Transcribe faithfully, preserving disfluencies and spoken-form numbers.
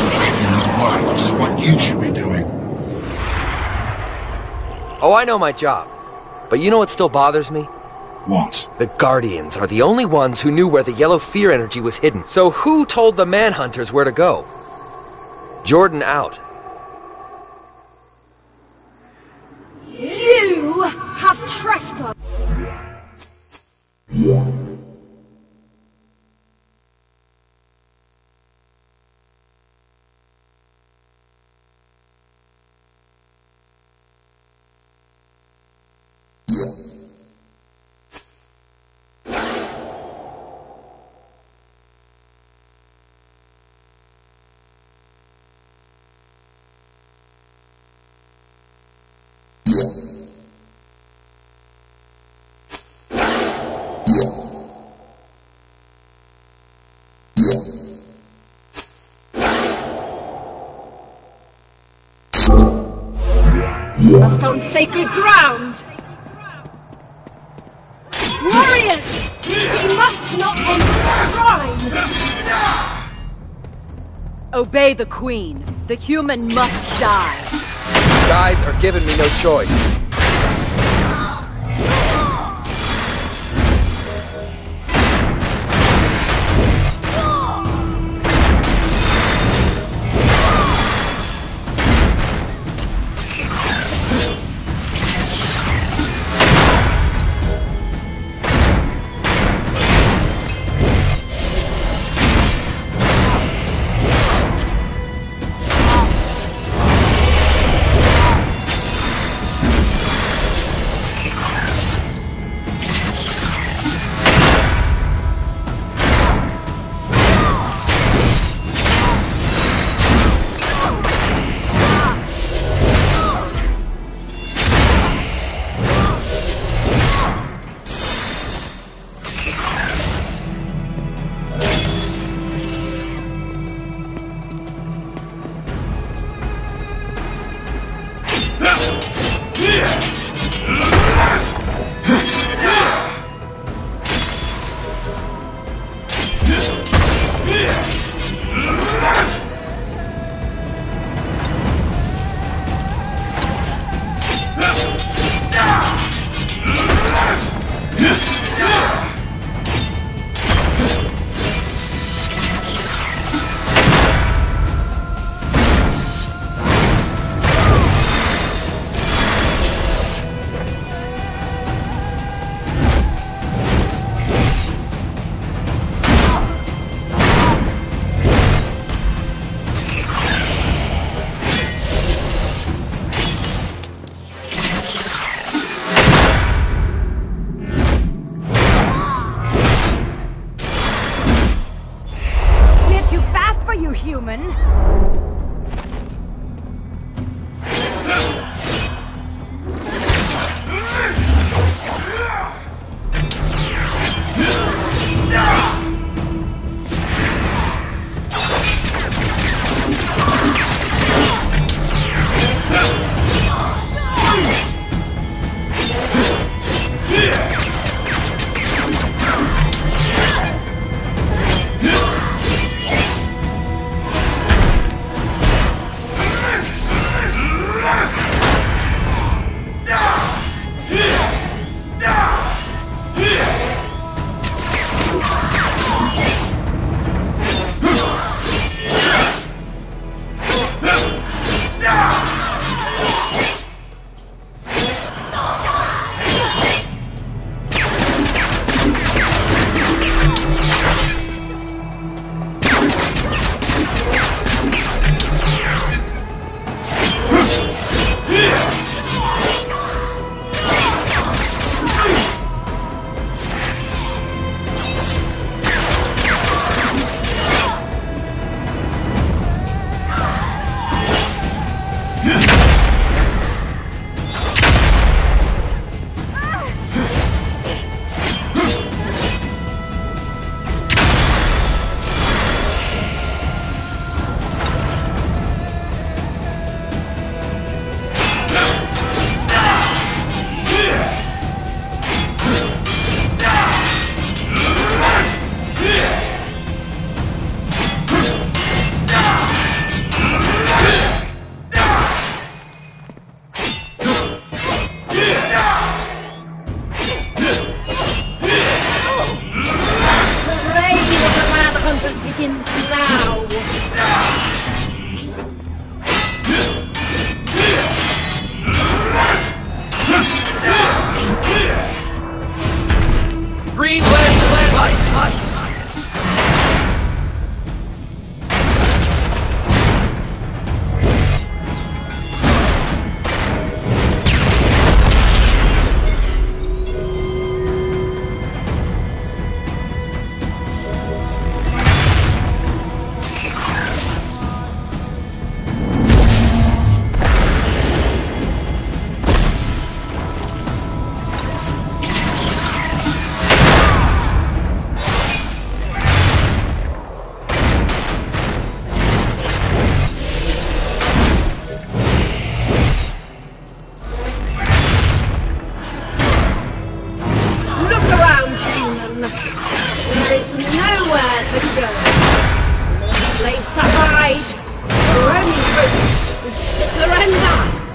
concentrating on his work, which is what you should be doing. Oh, I know my job. But you know what still bothers me? What? The Guardians are the only ones who knew where the yellow fear energy was hidden. So who told the Manhunters where to go? Jordan out. You have trespassed. Lost on sacred ground! Warriors! We must not end crime! Obey the Queen. The human must die. You guys are giving me no choice. Surrender!